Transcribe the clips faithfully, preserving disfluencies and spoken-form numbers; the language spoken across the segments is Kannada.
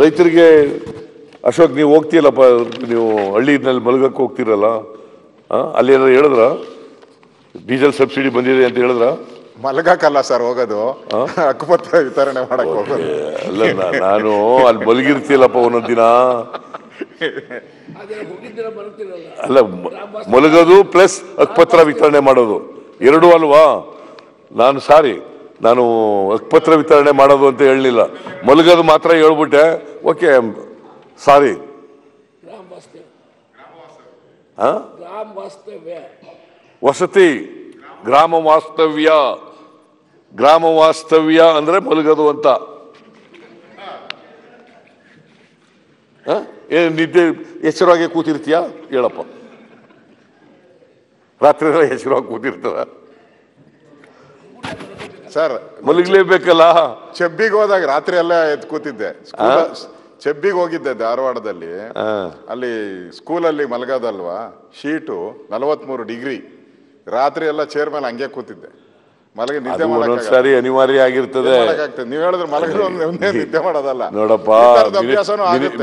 ರೈತರಿಗೆ ಅಶೋಕ್ ನೀವು ಹೋಗ್ತೀಯಲ್ಲಪ್ಪ, ನೀವು ಹಳ್ಳಿನಲ್ಲಿ ಮಲಗಕ್ಕೆ ಹೋಗ್ತೀರಲ್ಲ, ಅಲ್ಲಿ ಏನಾದ್ರು ಹೇಳಿದ್ರ ಡೀಸೆಲ್ ಸಬ್ಸಿಡಿ ಬಂದಿದೆ ಅಂತ ಹೇಳಿದ್ರ? ಮಲಗಕ್ಕಲ್ಲ ಸರ್ ಹೋಗೋದು, ಹಕ್ಕುಪತ್ರ ವಿತರಣೆ ಮಾಡಕ್ಕೆ ಹೋಗೋದು. ಅಲ್ಲ ನಾನು ಅಲ್ಲಿ ಮಲಗಿರ್ತೀಯಲ್ಲಪ್ಪ ಒಂದೊಂದು ದಿನ. ಅಲ್ಲ ಮಲಗೋದು ಪ್ಲಸ್ ಹಕ್ಕುಪತ್ರ ವಿತರಣೆ ಮಾಡೋದು ಎರಡೂ ಅಲ್ವಾ? ನಾನು ಸಾರಿ, ನಾನು ಹಕ್ಕುಪತ್ರ ವಿತರಣೆ ಮಾಡೋದು ಅಂತ ಹೇಳಲಿಲ್ಲ, ಮಲಗೋದು ಮಾತ್ರ ಹೇಳ್ಬಿಟ್ಟೆ. Okay sorry. ವಸತಿ ಗ್ರಾಮ ವಾಸ್ತವ್ಯ, ಗ್ರಾಮ ವಾಸ್ತವ್ಯ ಅಂದ್ರೆ ಮಲಗೋದು ಅಂತ. ಏನು ನಿದ್ದೆ ಎಚ್ಚರವಾಗಿ ಕೂತಿರ್ತೀಯ ಹೇಳಪ್ಪ? ರಾತ್ರಿ ಎಚ್ಚರವಾಗಿ ಕೂತಿರ್ತಾರ ಸರ್, ಮಲಗಲೇಬೇಕಲ್ಲ. ಚೆಬ್ಬಿಗೆ ಹೋದಾಗ ರಾತ್ರಿ ಎಲ್ಲ ಎದ್ದು ಕೂತಿದ್ದೆ. ಚೆಬ್ಬಿಗೆ ಹೋಗಿದ್ದೆ ಧಾರವಾಡದಲ್ಲಿ, ಅಲ್ಲಿ ಸ್ಕೂಲಲ್ಲಿ ಮಲಗೋದಲ್ವಾ, ಶೀಟು ನಲವತ್ಮೂರು ಡಿಗ್ರಿ, ರಾತ್ರಿ ಎಲ್ಲ ಚೇರ್ ಮೇಲೆ ಹಂಗೆ ಕೂತಿದ್ದೆ, ಮಲಗಿ ನಿದ್ದೆ ಮಾಡೋದು ಸರಿ ಅನಿವಾರ್ಯ ಆಗಿರ್ತದೆ. ನೀವು ಹೇಳಿದ್ರೆ ಮಲಗಲು ಒಂದೇ ನಿದ್ದೆ ಮಾಡೋದಲ್ಲ. ನೋಡಪ್ಪ,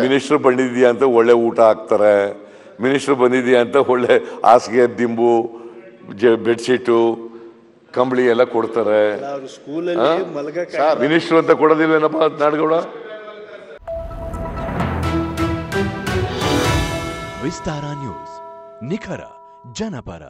ಮಿನಿಸ್ಟರ್ ಬಂದಿದ್ಯಾ ಅಂತ ಒಳ್ಳೆ ಊಟ ಹಾಕ್ತಾರೆ, ಮಿನಿಸ್ಟರ್ ಬಂದಿದ್ಯಾ ಅಂತ ಒಳ್ಳೆ ಹಾಸಿಗೆ, ದಿಂಬು, ಬೆಡ್ಶೀಟು, ಕಂಬಳಿ ಎಲ್ಲ ಕೊಡ್ತಾರೆ. ಮಿನಿಸ್ಟರ್ ಅಂತ ಕೊಡೋದಿಲ್ವೇನಪ್ಪ ನಾಡಗೌಡ? ವಿಸ್ತಾರ ನ್ಯೂಸ್, ನಿಖರ ಜನಪರ.